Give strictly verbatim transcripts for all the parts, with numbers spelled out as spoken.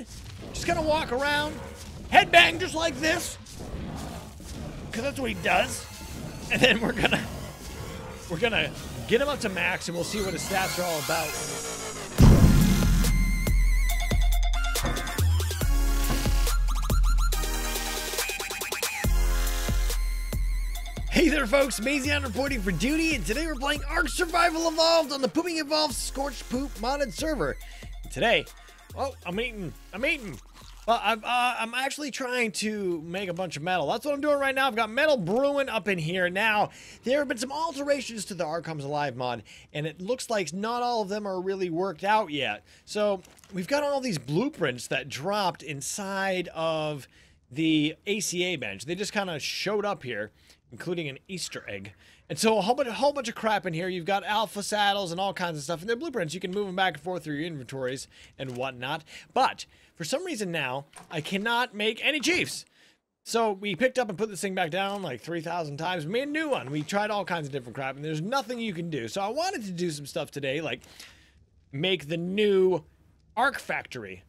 head. Just gonna walk around, headbang just like this, because that's what he does. And then we're gonna we're gonna get him up to max, and we'll see what his stats are all about. Hey there folks, Mazion reporting for duty, and today we're playing Ark Survival Evolved on the Pooping Evolved Scorched Poop modded server. And today, oh, I'm eating, I'm eating. Well, I've, uh, I'm actually trying to make a bunch of metal. That's what I'm doing right now. I've got metal brewing up in here. Now, there have been some alterations to the Ark Comes Alive mod, and it looks like not all of them are really worked out yet. So, we've got all these blueprints that dropped inside of the A C A bench. They just kind of showed up here, including an Easter egg. And so a whole, bunch, a whole bunch of crap in here. You've got alpha saddles and all kinds of stuff, and they're blueprints. You can move them back and forth through your inventories and whatnot. But for some reason now, I cannot make any chiefs. So we picked up and put this thing back down like three thousand times. We made a new one. We tried all kinds of different crap, and there's nothing you can do. So I wanted to do some stuff today, like make the new Ark factory.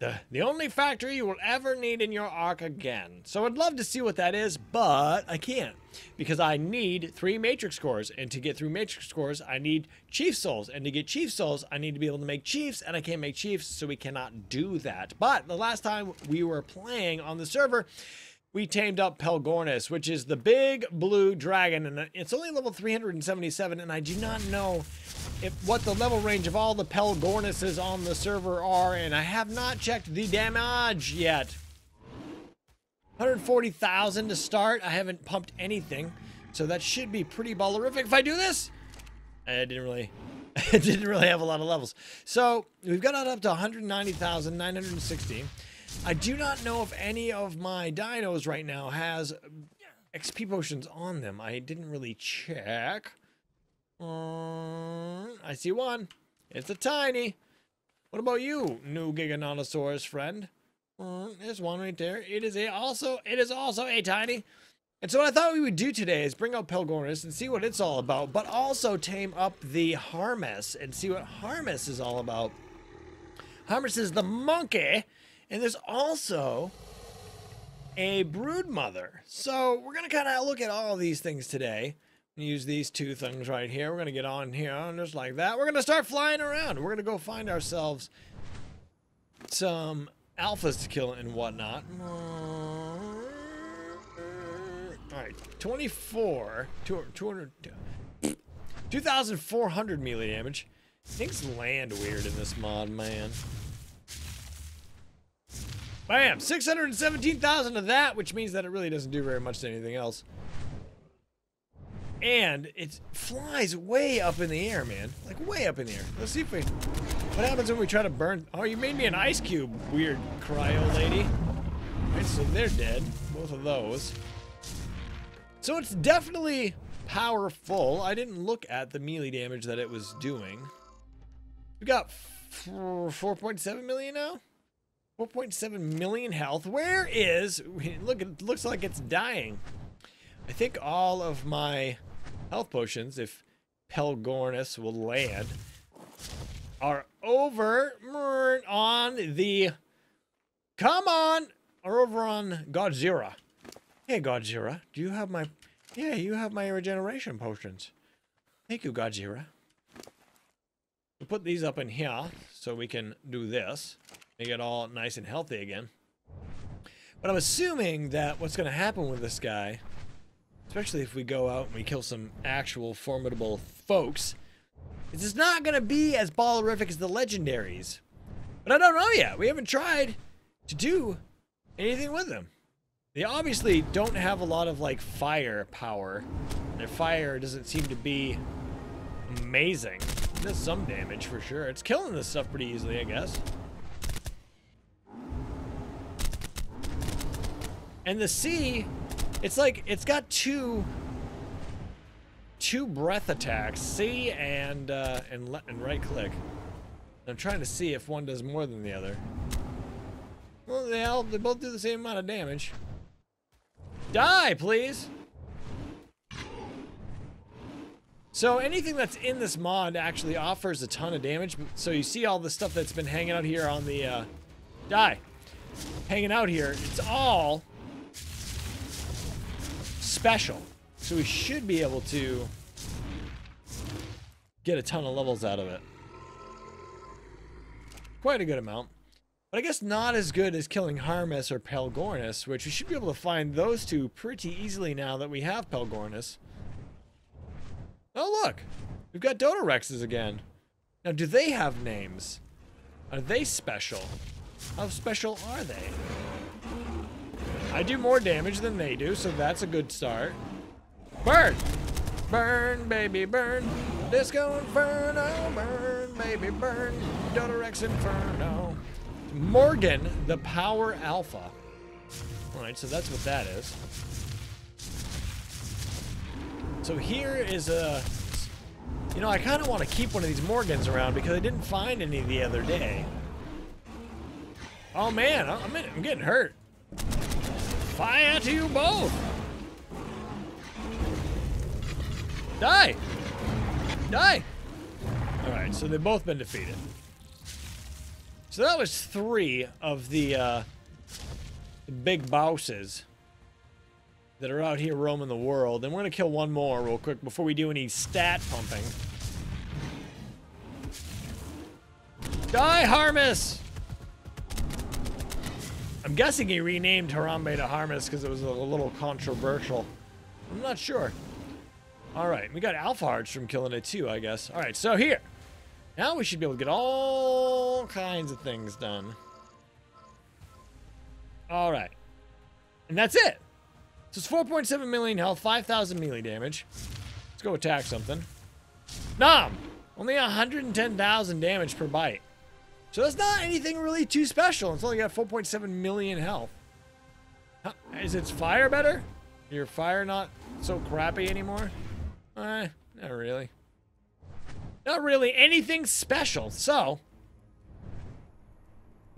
The, the only factory you will ever need in your Ark again. So I'd love to see what that is, but I can't, because I need three Matrix cores, and to get through Matrix cores, I need Chief Souls, and to get Chief Souls, I need to be able to make Chiefs, and I can't make Chiefs, so we cannot do that. But the last time we were playing on the server, we tamed up Pelagornis, which is the big blue dragon, and it's only level three hundred seventy-seven, and I do not know If, what the level range of all the Pelagornises on the server are, and I have not checked the damage yet. one hundred forty thousand to start. I haven't pumped anything, so that should be pretty ballerific if I do this. I didn't really, I didn't really have a lot of levels. So we've got out up to one hundred ninety thousand nine hundred sixteen. I do not know if any of my dinos right now has X P potions on them. I didn't really check. Um, I see one. It's a tiny. What about you, new Giganotosaurus friend? Um, there's one right there. It is a also. It is also a tiny. And so what I thought we would do today is bring out Pelagornis and see what it's all about, but also tame up the Harmess and see what Harmess is all about. Harmess is the monkey, and there's also a brood mother. So we're gonna kind of look at all these things today. Use these two things right here. We're going to get on here and just like that. We're going to start flying around. We're going to go find ourselves some alphas to kill and whatnot. All right, twenty-four, two hundred, two thousand four hundred melee damage. Things land weird in this mod, man. Bam, six hundred seventeen thousand of that, which means that it really doesn't do very much to anything else. And it flies way up in the air, man. Like, way up in the air. Let's see if we... What happens when we try to burn... Oh, you made me an ice cube, weird cryo lady. Alright, so they're dead. Both of those. So it's definitely powerful. I didn't look at the melee damage that it was doing. We got four point seven million now? four point seven million health. Where is... Look, it looks like it's dying. I think all of my health potions, if Pelagornis will land, are over on the... Come on! Are over on Godzilla. Hey, Godzilla, do you have my... Yeah, you have my regeneration potions. Thank you, Godzilla. We'll put these up in here so we can do this. Make it all nice and healthy again. But I'm assuming that what's going to happen with this guy... Especially if we go out and we kill some actual formidable folks. This is not going to be as ballerific as the legendaries. But I don't know yet. We haven't tried to do anything with them. They obviously don't have a lot of, like, fire power. Their fire doesn't seem to be amazing. It does some damage for sure. It's killing this stuff pretty easily, I guess. And the sea... It's like, it's got two, two breath attacks, C and, uh, and, and right click. I'm trying to see if one does more than the other. Well, they, all, they both do the same amount of damage. Die, please! So anything that's in this mod actually offers a ton of damage. So you see all the stuff that's been hanging out here on the, uh, die. Hanging out here. It's all special. So we should be able to get a ton of levels out of it. Quite a good amount. But I guess not as good as killing Harmess or Pelagornis, which we should be able to find those two pretty easily now that we have Pelagornis. Oh, look. We've got Dodorexes again. Now, do they have names? Are they special? How special are they? I do more damage than they do, so that's a good start. Burn! Burn, baby, burn. Disco Inferno, burn, baby, burn. Dodorex Inferno. Morgen, the Power Alpha. Alright, so that's what that is. So here is a... You know, I kind of want to keep one of these Morgans around because I didn't find any the other day. Oh, man, I'm, I'm getting hurt. Fire to you both! Die! Die! Alright, so they've both been defeated. So that was three of the, uh, the big bosses that are out here roaming the world. And we're going to kill one more real quick before we do any stat pumping. Die, Harmess! I'm guessing he renamed Harambe to Harmess because it was a little controversial. I'm not sure. All right, we got Alpha Hearts from killing it too, I guess. All right, so here. Now we should be able to get all kinds of things done. All right. And that's it. So it's four point seven million health, five thousand melee damage. Let's go attack something. Nom! Only one hundred ten thousand damage per bite. So that's not anything really too special. It's only got four point seven million health. Huh? Is its fire better? Your fire not so crappy anymore? Eh, not really. Not really anything special. So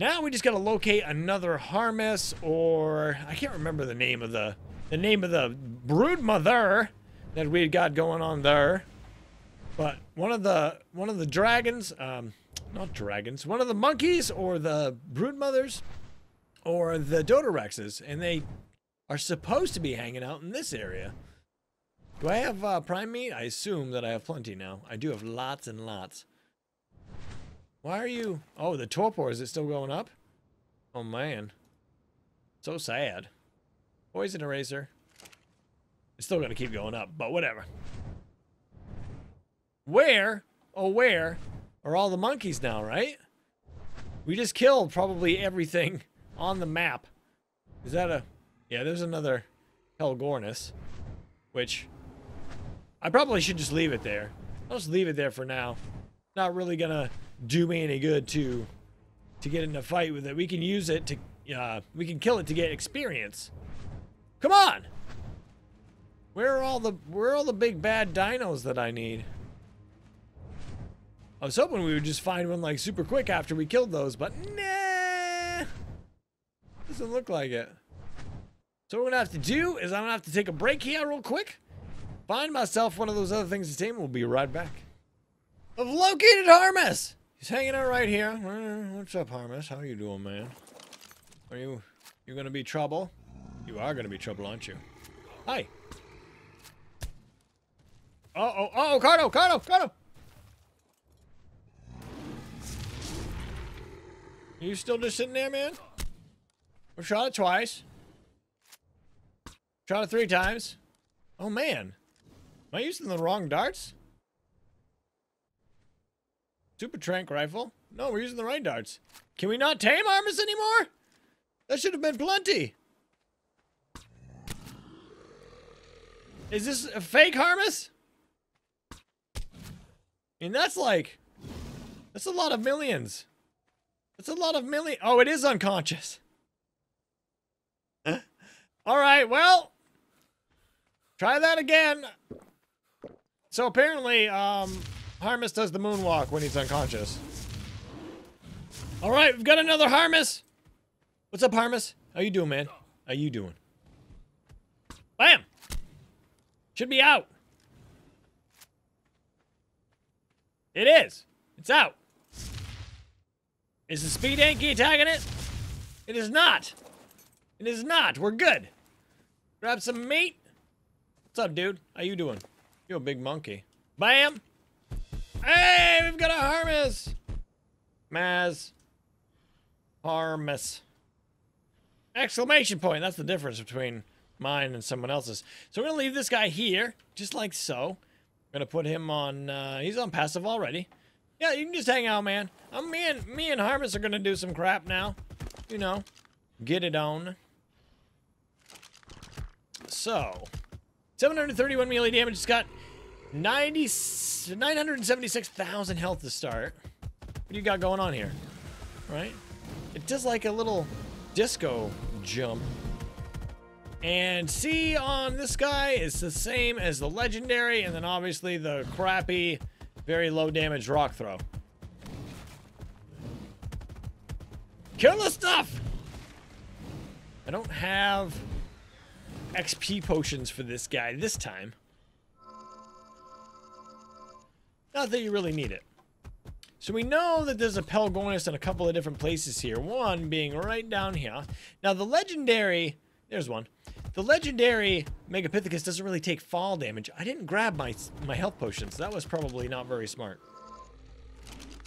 now we just gotta locate another Harmess, or I can't remember the name of the the name of the brood mother that we got going on there. But one of the one of the dragons, um, not dragons, one of the monkeys or the brood mothers or the Dodorexes, and they are supposed to be hanging out in this area. Do I have uh, prime meat? I assume that I have plenty now. I do have lots and lots. Why are you... Oh, the torpor, is it still going up? Oh, man. So sad. Poison eraser. It's still going to keep going up, but whatever. Where, oh where, are all the monkeys now, right? We just killed probably everything on the map. Is that a... Yeah, there's another Pelagornis, which... I probably should just leave it there. I'll just leave it there for now. Not really gonna do me any good to to get in a fight with it. We can use it to, uh, we can kill it to get experience. Come on! Where are all the, where are all the big bad dinos that I need? I was hoping we would just find one like super quick after we killed those, but nah! Doesn't look like it. So what I'm gonna have to do is I'm gonna have to take a break here real quick. Find myself one of those other things to tame. We'll be right back. I've located Harmess. He's hanging out right here. What's up, Harmess? How you doing, man? Are you you gonna be trouble? You are gonna be trouble, aren't you? Hi. Uh oh, uh oh, Cardo, Cardo, Cardo. You still just sitting there, man? We shot it twice. Shot it three times. Oh man. Am I using the wrong darts? Super Trank rifle? No, we're using the right darts. Can we not tame Harmess anymore? That should have been plenty. Is this a fake Harmess? I mean, that's like... That's a lot of millions. That's a lot of million... Oh, it is unconscious. Alright, well... Try that again. So apparently, um, Harmess does the moonwalk when he's unconscious. All right, we've got another Harmess. What's up, Harmess? How you doing, man? How you doing? Bam! Should be out. It is. It's out. Is the speed Anki attacking it? It is not. It is not. We're good. Grab some meat. What's up, dude? How you doing? You a big monkey. Bam. Hey, we've got a Harmess. Maz. Harmess. Exclamation point. That's the difference between mine and someone else's. So we're going to leave this guy here, just like so. We're going to put him on, uh, he's on passive already. Yeah, you can just hang out, man. I'm, me and, me and Harmess are going to do some crap now. You know, get it on. So, seven hundred thirty-one melee damage. It's got nine hundred seventy-six thousand health to start. What do you got going on here? Right? It does like a little disco jump. And C on this guy is the same as the legendary, and then obviously the crappy, very low damage rock throw. Kill the stuff! I don't have X P potions for this guy this time. Not that you really need it. So we know that there's a Pelagornis in a couple of different places here. One being right down here. Now the legendary... There's one. The legendary Megapithecus doesn't really take fall damage. I didn't grab my my health potions. That was probably not very smart.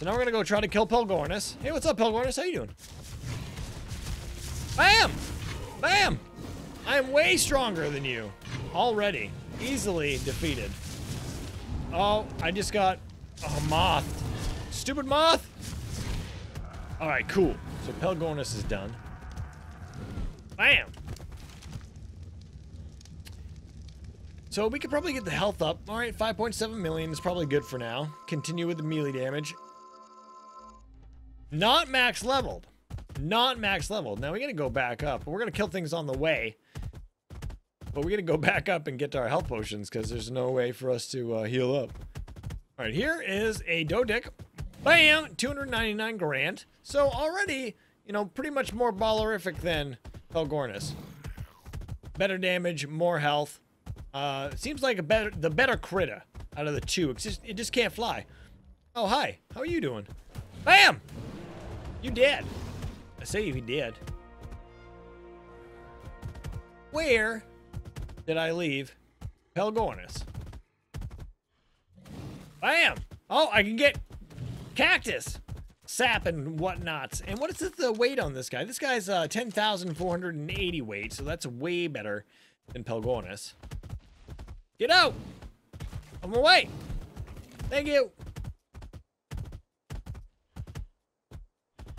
So now we're going to go try to kill Pelagornis. Hey, what's up, Pelagornis? How you doing? Bam! Bam! I am way stronger than you. Already. Easily defeated. Oh, I just got a moth. Stupid moth! Alright, cool. So Pelagornis is done. Bam! So we could probably get the health up. All right, five point seven million is probably good for now. Continue with the melee damage. Not max leveled. Not max leveled. Now we're going to go back up. We're going to kill things on the way. But we're going to go back up and get to our health potions because there's no way for us to uh, heal up. All right, here is a Dodik. Bam! two hundred ninety-nine grand. So already, you know, pretty much more ballerific than Pelagornis. Better damage, more health. Uh, seems like a better, the better critter out of the two. It's just, it just can't fly. Oh, hi. How are you doing? Bam! You dead. I say you dead. Where did I leave Pelagornis? Bam! Oh, I can get cactus, sap, and whatnots. And what is this, the weight on this guy? This guy's uh, ten thousand four hundred eighty weight, so that's way better than Pelagornis. Get out! I'm away! Thank you!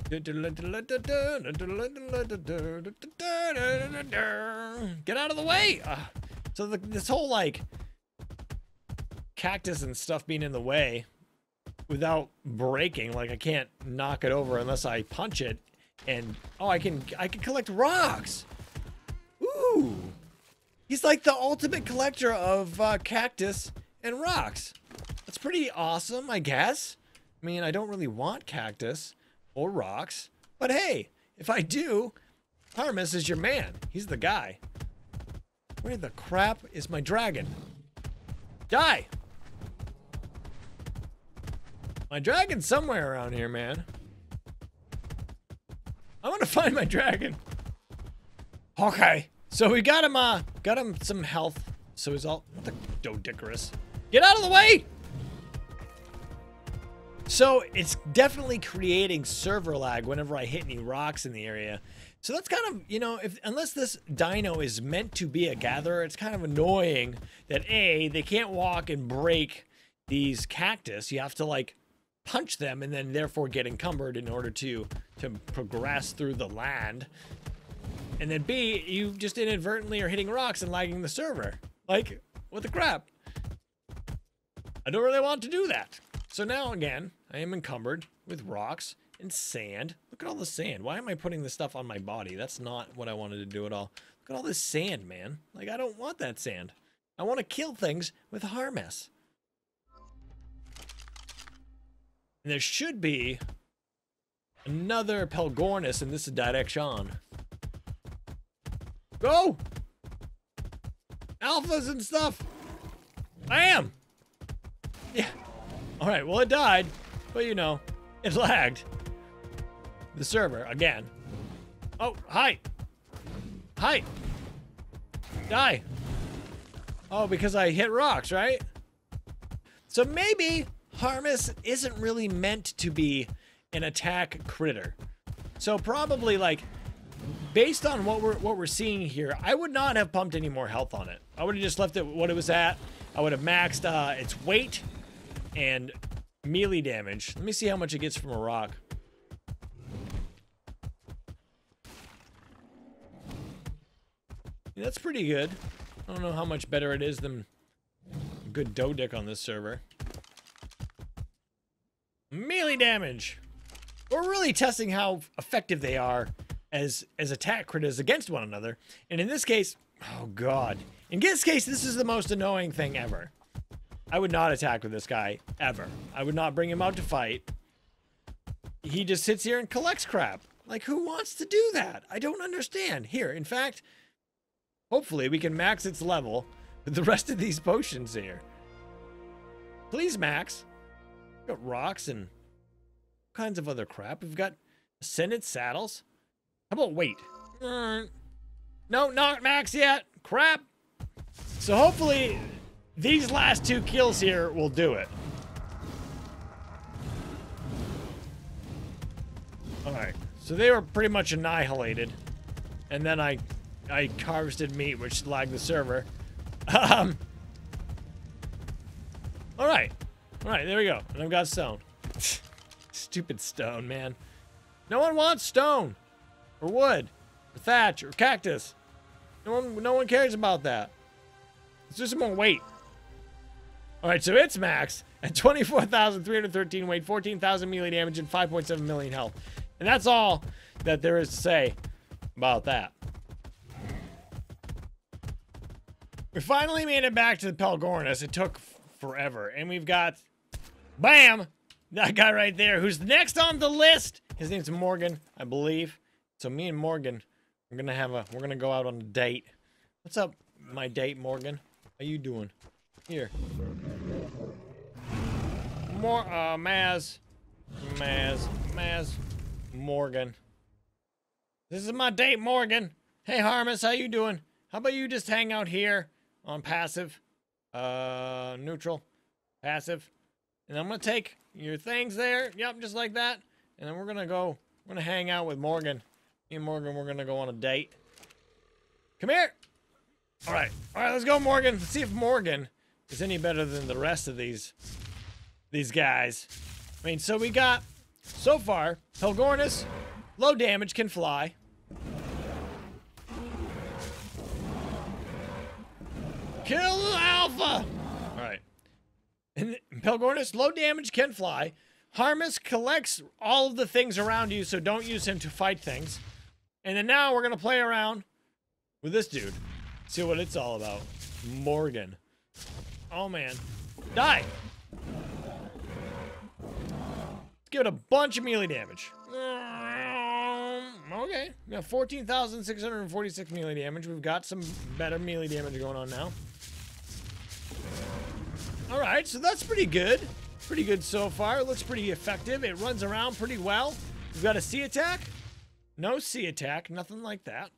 Get out of the way! Uh, so the, this whole, like, cactus and stuff being in the way without breaking, like, I can't knock it over unless I punch it. And, oh, I can, I can collect rocks! Ooh! He's like the ultimate collector of uh, cactus and rocks. That's pretty awesome, I guess. I mean, I don't really want cactus or rocks, but hey, if I do, Harmess is your man. He's the guy. Where the crap is my dragon? Die! My dragon's somewhere around here, man. I want to find my dragon. Okay. So we got him, uh, got him some health. So he's all, what the, Dodicurus. Get out of the way! So it's definitely creating server lag whenever I hit any rocks in the area. So that's kind of, you know, if unless this dino is meant to be a gatherer, it's kind of annoying that A, they can't walk and break these cactus. You have to like punch them and then therefore get encumbered in order to, to progress through the land. And then B, you just inadvertently are hitting rocks and lagging the server. Like, what the crap? I don't really want to do that. So now, again, I am encumbered with rocks and sand. Look at all the sand. Why am I putting this stuff on my body? That's not what I wanted to do at all. Look at all this sand, man. Like, I don't want that sand. I want to kill things with Harmess. And there should be another Pelagornis in this direction. Go! Alphas and stuff! Bam! Yeah. Alright, well it died. But you know, it lagged. The server, again. Oh, hi. Hi. Die. Oh, because I hit rocks, right? So maybe Harmess isn't really meant to be an attack critter. So probably, like, based on what we're what we're seeing here, I would not have pumped any more health on it. I would have just left it what it was at. I would have maxed uh, its weight and melee damage. Let me see how much it gets from a rock. Yeah, that's pretty good. I don't know how much better it is than good Dodik on this server. Melee damage. We're really testing how effective they are as as attack critters against one another. And in this case, oh god. In this case, this is the most annoying thing ever. I would not attack with this guy, ever. I would not bring him out to fight. He just sits here and collects crap. Like, who wants to do that? I don't understand. Here, in fact, hopefully we can max its level with the rest of these potions here. Please, max. We've got rocks and all kinds of other crap. We've got ascendant saddles. How about weight? Mm. No, not max yet. Crap. So hopefully these last two kills here will do it. All right, so they were pretty much annihilated, and then I, I harvested meat, which lagged the server. Um. All right, all right, there we go. And I've got stone. Stupid stone, man. No one wants stone, or wood, or thatch, or cactus. No one, no one cares about that. It's just more weight. All right, so it's max at twenty-four thousand three hundred thirteen weight, fourteen thousand melee damage, and five point seven million health. And that's all that there is to say about that. We finally made it back to the Pelagornis. It took forever. And we've got, bam, that guy right there who's next on the list. His name's Morgen, I believe. So me and Morgen, we're going to have a, we're going to go out on a date. What's up, my date, Morgen? How you doing? Here. More, uh, Maz. Maz. Maz. Morgen. This is my date, Morgen. Hey, Harmess, how you doing? How about you just hang out here on passive? Uh, neutral. Passive. And I'm gonna take your things there. Yep, just like that. And then we're gonna go, we're gonna hang out with Morgen. Me and Morgen, we're gonna go on a date. Come here! Alright, alright, let's go, Morgen. Let's see if Morgen is any better than the rest of these these guys. I mean, so we got, so far, Pelagornis, low damage, can fly. Kill Alpha! Alright. And Pelagornis, low damage, can fly. Harmess collects all of the things around you, so don't use him to fight things. And then now we're gonna play around with this dude. See what it's all about. Morgen. Oh, man. Die! Let's give it a bunch of melee damage. Okay. We got fourteen thousand six hundred forty-six melee damage. We've got some better melee damage going on now. All right, so that's pretty good. Pretty good so far. It looks pretty effective. It runs around pretty well. We've got a C attack. No C attack. Nothing like that.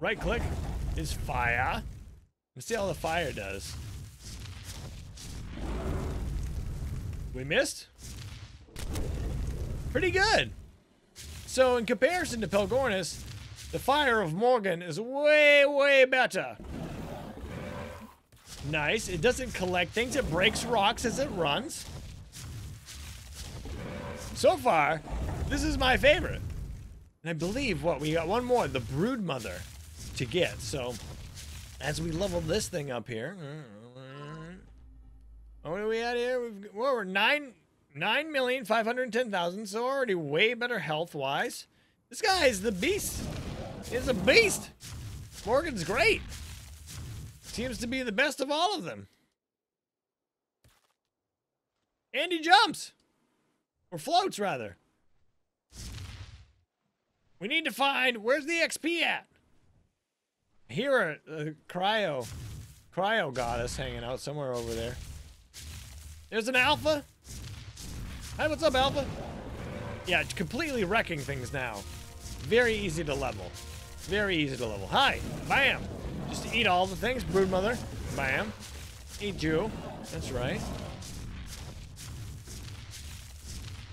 Right click is fire. Let's see how the fire does. We missed. Pretty good. So in comparison to Pelagornis, the fire of Morgen is way, way better. Nice. It doesn't collect things. It breaks rocks as it runs. So far, this is my favorite. And I believe, what, we got one more, the Brood Mother, to get. So as we level this thing up here, what are we at here? We've, well, we're nine nine million five hundred ten thousand, so already way better health wise. This guy is the beast. He's a beast. Morgan's great. Seems to be the best of all of them. And he jumps, or floats rather. We need to find, where's the X P at? Here, a uh, cryo, cryo goddess hanging out somewhere over there. There's an Alpha. Hi, what's up, Alpha? Yeah, it's completely wrecking things now. Very easy to level. Very easy to level. Hi! Bam! Just eat all the things, broodmother. Bam. Eat you. That's right.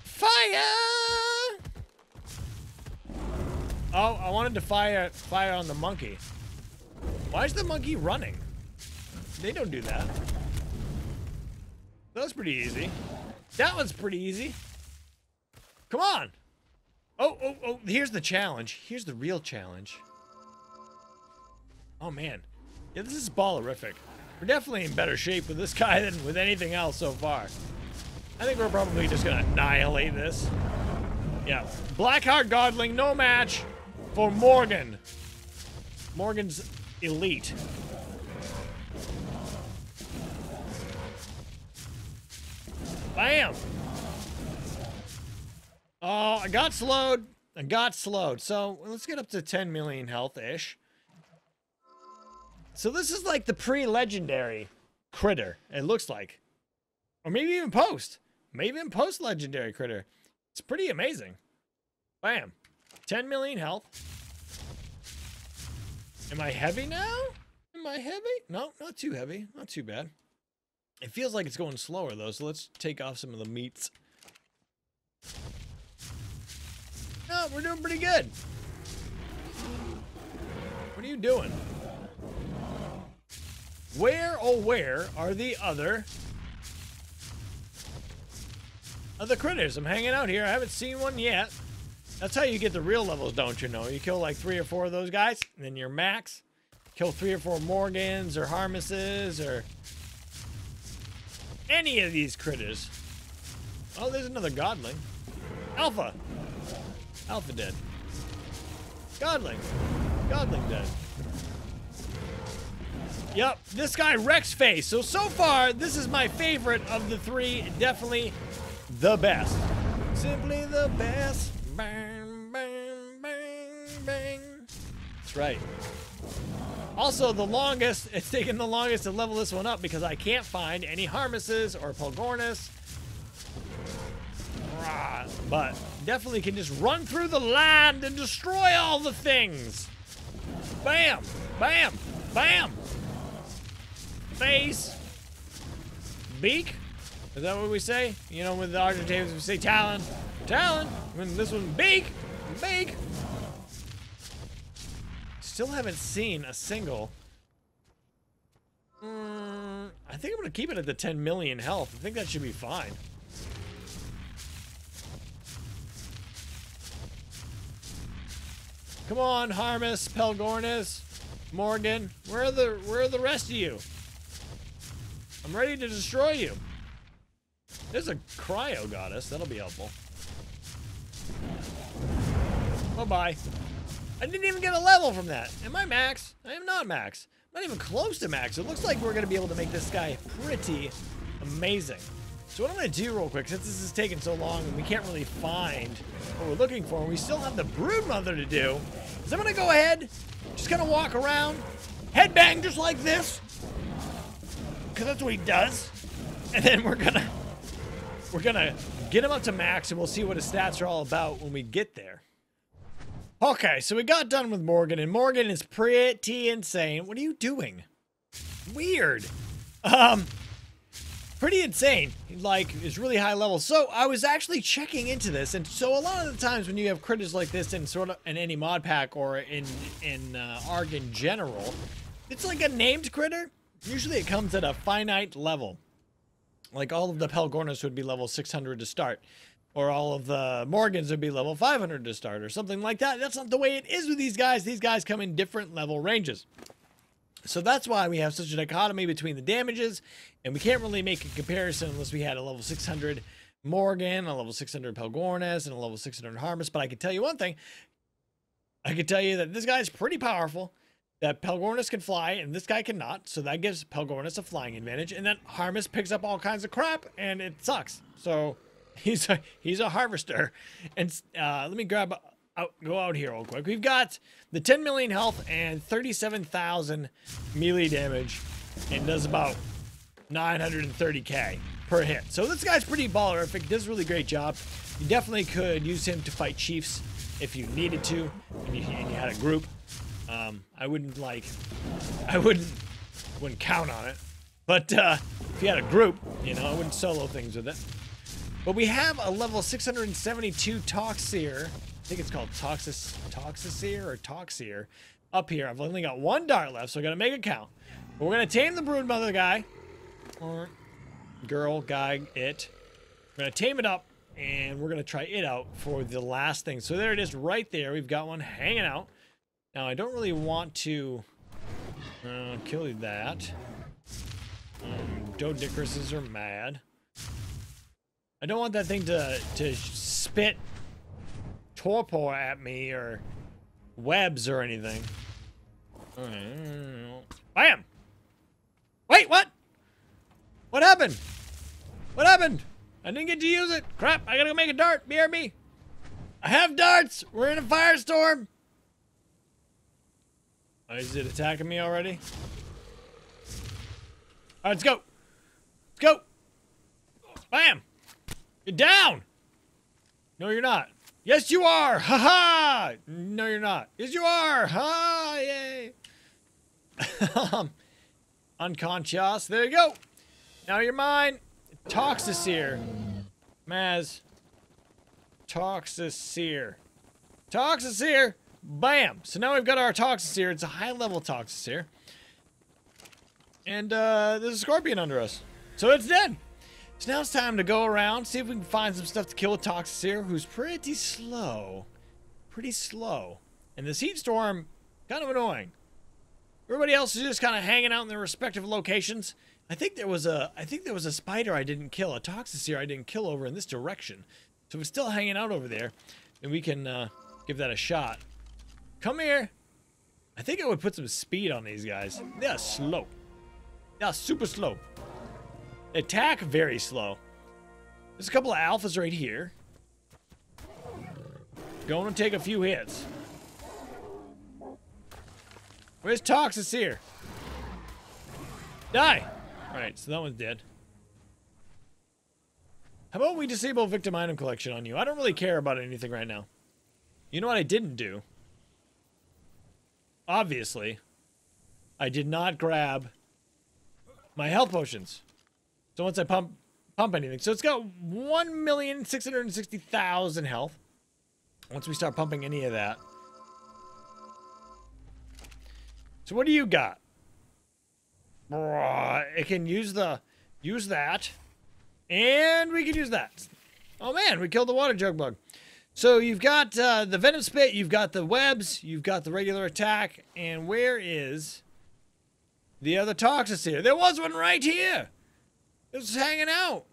Fire! Oh, I wanted to fire fire on the monkey. Why is the monkey running? They don't do that. That was pretty easy. That one's pretty easy. Come on! Oh, oh, oh, here's the challenge. Here's the real challenge. Oh, man. Yeah, this is ballerific. We're definitely in better shape with this guy than with anything else so far. I think we're probably just gonna annihilate this. Yeah. Blackheart Godling, no match for Morgen. Morgan's elite. Bam! Oh, I got slowed. I got slowed. So let's get up to ten million health-ish. So this is like the pre-legendary critter, it looks like. Or maybe even post. Maybe even post-legendary critter. It's pretty amazing. Bam. ten million health. Am I heavy now? Am I heavy? No, not too heavy. Not too bad. It feels like it's going slower, though, so let's take off some of the meats. No, we're doing pretty good. What are you doing? Where, oh, where are the other... other critters? I'm hanging out here. I haven't seen one yet. That's how you get the real levels, don't you know? You kill like three or four of those guys, and then you're max. Kill three or four Morgans or Harmesses or... any of these critters. Oh, there's another Godling. Alpha. Alpha dead. Godling. Godling dead. Yep, this guy wrecks face. So, so far, this is my favorite of the three. Definitely the best. Simply the best. Bang, bang, bang, bang. That's right. Also, the longest, it's taken the longest to level this one up because I can't find any Harmesses or Pelagornis. But definitely can just run through the land and destroy all the things. Bam, bam, bam. Face. Beak. Is that what we say? You know, with the Argentavis, we say talon. Talon. And this one, beak. Beak. Still haven't seen a single. Mm, I think I'm going to keep it at the ten million health. I think that should be fine. Come on, Harmess, Pelgornis, Morgen. Where are the where are the rest of you? I'm ready to destroy you. There's a cryo goddess. That'll be helpful. Bye bye. I didn't even get a level from that. Am I max? I am not max. I'm not even close to max. It looks like we're going to be able to make this guy pretty amazing. So what I'm going to do real quick, since this is taking so long and we can't really find what we're looking for, and we still have the broodmother to do, is I'm going to go ahead, just kind of walk around, headbang just like this, because that's what he does. And then we're going to we're going to get him up to max, and we'll see what his stats are all about when we get there. Okay, so we got done with Morgen, and Morgen is pretty insane. What are you doing? Weird. Um, pretty insane. Like, it's really high level. So I was actually checking into this, and so a lot of the times when you have critters like this in sort of in any mod pack or in in uh, Ark in general, it's like a named critter. Usually, it comes at a finite level. Like all of the Pelgornis would be level six hundred to start. Or all of the Morgans would be level five hundred to start or something like that. That's not the way it is with these guys. These guys come in different level ranges. So that's why we have such a dichotomy between the damages. And we can't really make a comparison unless we had a level six hundred Morgan, a level six hundred Pelgornis, and a level six hundred Harmess. But I can tell you one thing. I can tell you that this guy is pretty powerful. That Pelgornis can fly, and this guy cannot. So that gives Pelgornis a flying advantage. And then Harmess picks up all kinds of crap, and it sucks. So... He's a, he's a harvester. And uh, let me grab, out, go out here real quick. We've got the ten million health and thirty-seven thousand melee damage. And does about nine hundred thirty K per hit. So this guy's pretty ballerific. Does a really great job. You definitely could use him to fight chiefs if you needed to, and you, and you had a group. Um, I wouldn't like, I wouldn't, wouldn't count on it. But uh, if you had a group, you know, I wouldn't solo things with it. But we have a level six hundred seventy-two Toxicir. I think it's called Toxis, Toxicir or Toxicir. Up here, I've only got one dart left, so I gotta make it count. But we're gonna tame the broodmother guy, or girl, guy, it. We're gonna tame it up, and we're gonna try it out for the last thing. So there it is, right there. We've got one hanging out. Now I don't really want to uh, kill that. Um, Dodicruses are mad. I don't want that thing to to spit torpor at me or webs or anything. Bam! Wait, what? What happened? What happened? I didn't get to use it. Crap! I gotta go make a dart. B R B. I have darts. We're in a firestorm. Oh, is it attacking me already? All right, let's go. Let's go. Bam! You're down. No, you're not. Yes, you are. Ha ha. No, you're not. Yes, you are. Ha! Yay. um, unconscious. There you go. Now you're mine. Toxicir. Maz. Toxicir. Toxicir. Bam. So now we've got our Toxicir. It's a high level Toxicir. And uh, there's a scorpion under us. So it's dead. So now it's time to go around, see if we can find some stuff to kill with Toxicir, who's pretty slow. Pretty slow. And this heat storm, kind of annoying. Everybody else is just kind of hanging out in their respective locations. I think there was a, I think there was a spider I didn't kill, a Toxicir I didn't kill over in this direction. So we're still hanging out over there, and we can uh, give that a shot. Come here. I think I would put some speed on these guys. They're slow. They're super slow. Attack very slow. There's a couple of alphas right here. Gonna take a few hits. Where's Toxicir? Die! Alright, so that one's dead. How about we disable victim item collection on you? I don't really care about anything right now. You know what I didn't do? Obviously, I did not grab my health potions. So once I pump pump anything. So it's got one million six hundred sixty thousand health. Once we start pumping any of that. So what do you got? It can use the use that. And we can use that. Oh man, we killed the water jug bug. So you've got uh, the venom spit, you've got the webs, you've got the regular attack, and where is the other Toxicir? There was one right here. It was hanging out,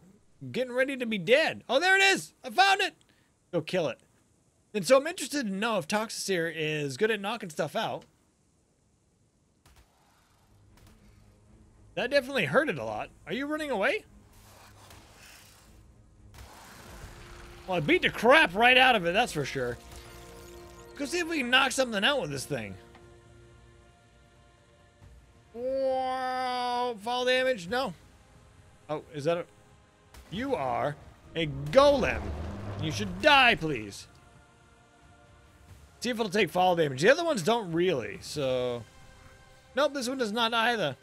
getting ready to be dead. Oh, there it is! I found it! Go kill it. And so I'm interested to know if Toxicir is good at knocking stuff out. That definitely hurt it a lot. Are you running away? Well, I beat the crap right out of it, that's for sure. Let's go see if we can knock something out with this thing. Wow, fall damage? No. Oh, is that a... You are a golem. You should die, please. See if it'll take fall damage. The other ones don't really, so... Nope, this one does not either.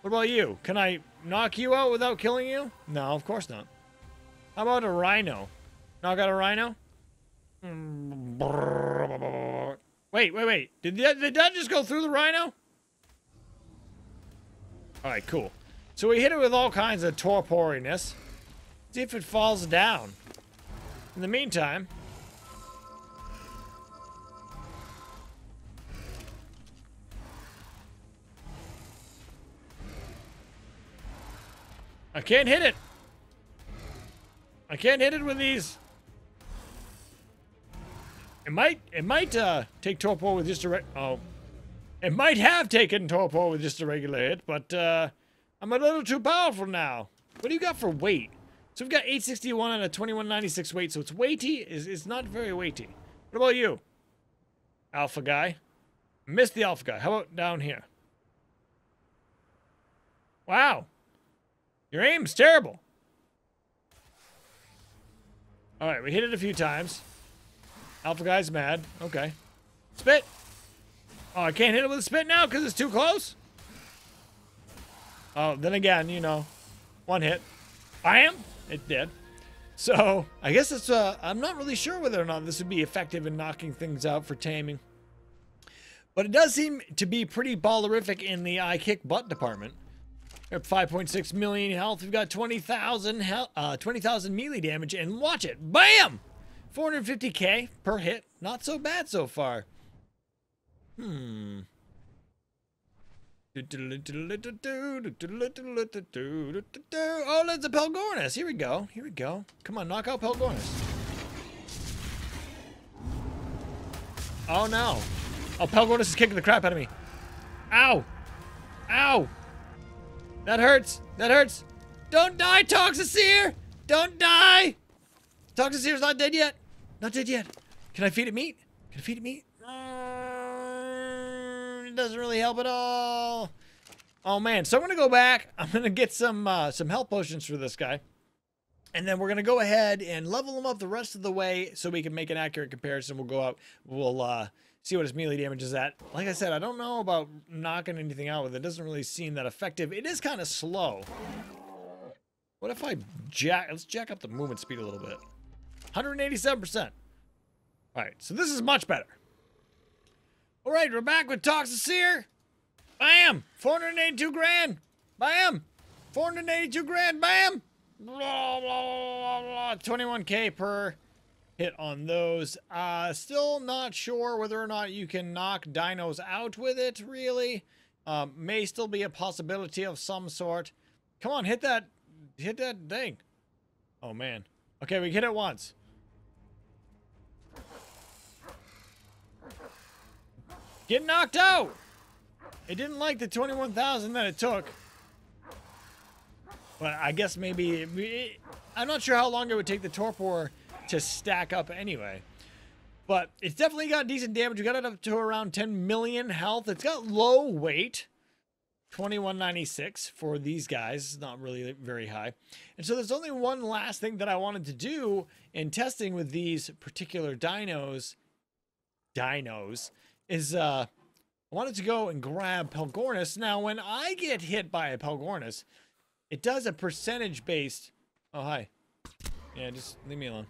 What about you? Can I knock you out without killing you? No, of course not. How about a rhino? Knock out a rhino? Wait, wait, wait. Did that, did that just go through the rhino? Alright, cool. So we hit it with all kinds of torporiness. See if it falls down. In the meantime... I can't hit it! I can't hit it with these! It might, it might uh, take torpor with just a re- oh. It might have taken torpor with just a regular hit, but uh... I'm a little too powerful now. What do you got for weight? So we've got eight sixty-one and a twenty-one ninety-six weight, so it's weighty. It's, it's not very weighty. What about you? Alpha guy. Missed the alpha guy. How about down here? Wow. Your aim's terrible. Alright, we hit it a few times. Alpha guy's mad. Okay. Spit. Oh, I can't hit it with a spit now because it's too close. Oh, then again, you know, one hit. I am. It did. So I guess it's, uh, I'm not really sure whether or not this would be effective in knocking things out for taming. But it does seem to be pretty ballerific in the I kick butt department. We're at five point six million health. We've got twenty thousand uh, twenty thousand melee damage, and watch it. Bam! four hundred fifty K per hit. Not so bad so far. Hmm. Oh, that's a Pelagornis. Here we go. Here we go. Come on, knock out Pelagornis. Oh, no. Oh, Pelagornis is kicking the crap out of me. Ow. Ow. That hurts. That hurts. Don't die, Toxicir. Don't die. Toxicir's not dead yet. Not dead yet. Can I feed it meat? Can I feed it meat? Doesn't really help at all. Oh man, so I'm gonna go back, I'm gonna get some uh some health potions for this guy, and then we're gonna go ahead and level him up the rest of the way so we can make an accurate comparison. We'll go out, we'll uh see what his melee damage is at. Like I said, I don't know about knocking anything out with it. It doesn't really seem that effective. It is kind of slow. What if I jack let's jack up the movement speed a little bit. One hundred eighty-seven percent. All right, so this is much better. All right, we're back with Toxicir. Bam! four hundred eighty-two grand. Bam! four hundred eighty-two grand. Bam! Blah, blah, blah, blah. twenty-one K per hit on those. Uh, still not sure whether or not you can knock dinos out with it, really. Um, may still be a possibility of some sort. Come on, hit that, hit that thing. Oh, man. Okay, we hit it once. Get knocked out! It didn't like the twenty-one thousand that it took. But I guess maybe... It, it, I'm not sure how long it would take the torpor to stack up anyway. But it's definitely got decent damage. We got it up to around ten million health. It's got low weight. twenty-one ninety-six for these guys. It's not really very high. And so there's only one last thing that I wanted to do in testing with these particular dinos. Dinos. Is uh I wanted to go and grab Pelagornis. Now when I get hit by a Pelagornis, it does a percentage based oh hi. Yeah, just leave me alone.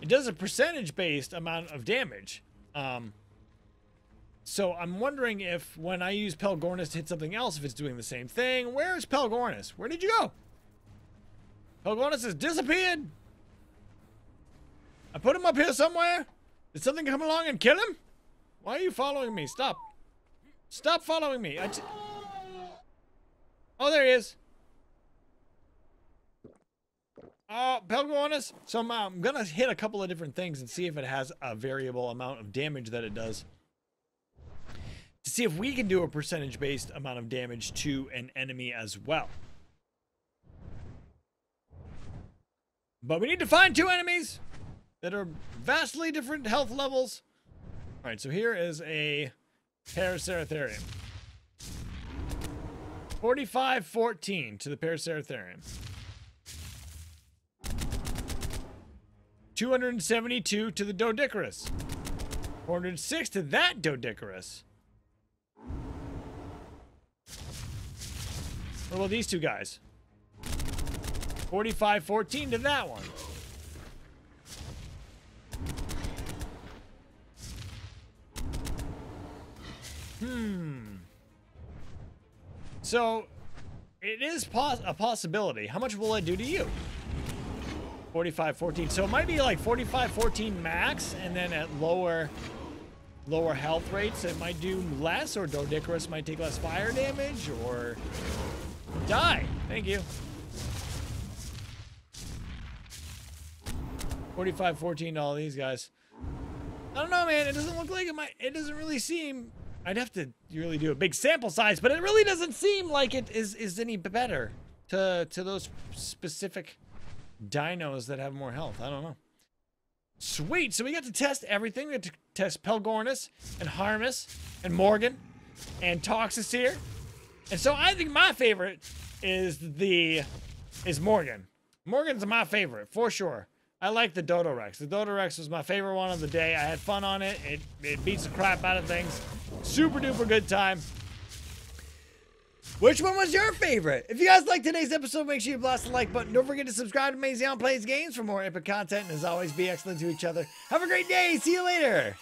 It does a percentage based amount of damage. Um So I'm wondering if when I use Pelagornis to hit something else, if it's doing the same thing. Where's Pelagornis? Where did you go? Pelagornis has disappeared. I put him up here somewhere. Did something come along and kill him? Why are you following me? Stop. Stop following me. I oh, there he is. Uh, Pelagornis. So I'm, uh, I'm going to hit a couple of different things and see if it has a variable amount of damage that it does. To see if we can do a percentage-based amount of damage to an enemy as well. But we need to find two enemies that are vastly different health levels. All right, so here is a Paraceratherium. forty-five fourteen to the Paraceratherium. two hundred seventy-two to the Dodicurus. four hundred six to that Dodicurus. What about these two guys? forty-five fourteen to that one. Hmm. So, it is pos a possibility. How much will it do to you? forty-five fourteen. So it might be like forty-five fourteen max, and then at lower, lower health rates, it might do less, or Dodicurus might take less fire damage, or die. Thank you. forty-five fourteen to all these guys. I don't know, man. It doesn't look like it might. It doesn't really seem. I'd have to really do a big sample size, but it really doesn't seem like it is, is any better to, to those specific dinos that have more health. I don't know. Sweet. So we got to test everything. We got to test Pelagornis and Harmess and Morgen and Toxicir. And so I think my favorite is the, is Morgen. Morgan's my favorite for sure. I like the Dodorex. The Dodorex was my favorite one of the day. I had fun on it. It, it beats the crap out of things. Super duper good time. Which one was your favorite? If you guys liked today's episode, make sure you blast the like button. Don't forget to subscribe to Mazion Plays Games for more epic content. And as always, be excellent to each other. Have a great day. See you later.